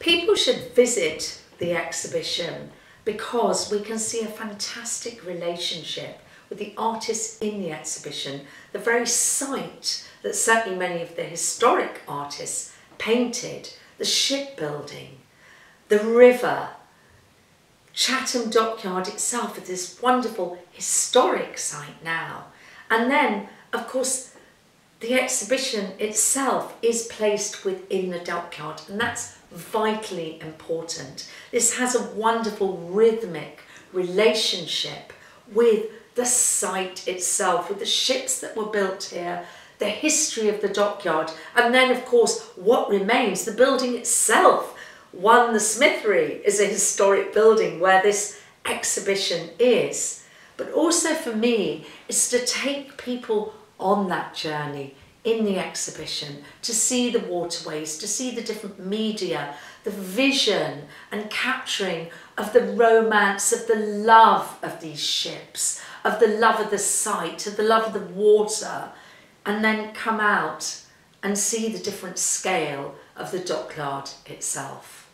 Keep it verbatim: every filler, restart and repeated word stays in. People should visit the exhibition because we can see a fantastic relationship with the artists in the exhibition, the very site that certainly many of the historic artists painted, the shipbuilding, the river. Chatham Dockyard itself is this wonderful historic site now. And then, of course, the exhibition itself is placed within the dockyard, and that's vitally important. This has a wonderful rhythmic relationship with the site itself, with the ships that were built here, the history of the dockyard, and then, of course, what remains, the building itself. No one Smithery is a historic building where this exhibition is. But also for me, it's to take people on that journey in the exhibition, to see the waterways, to see the different media, the vision and capturing of the romance, of the love of these ships, of the love of the site, of the love of the water, and then come out and see the different scale of the dockyard itself.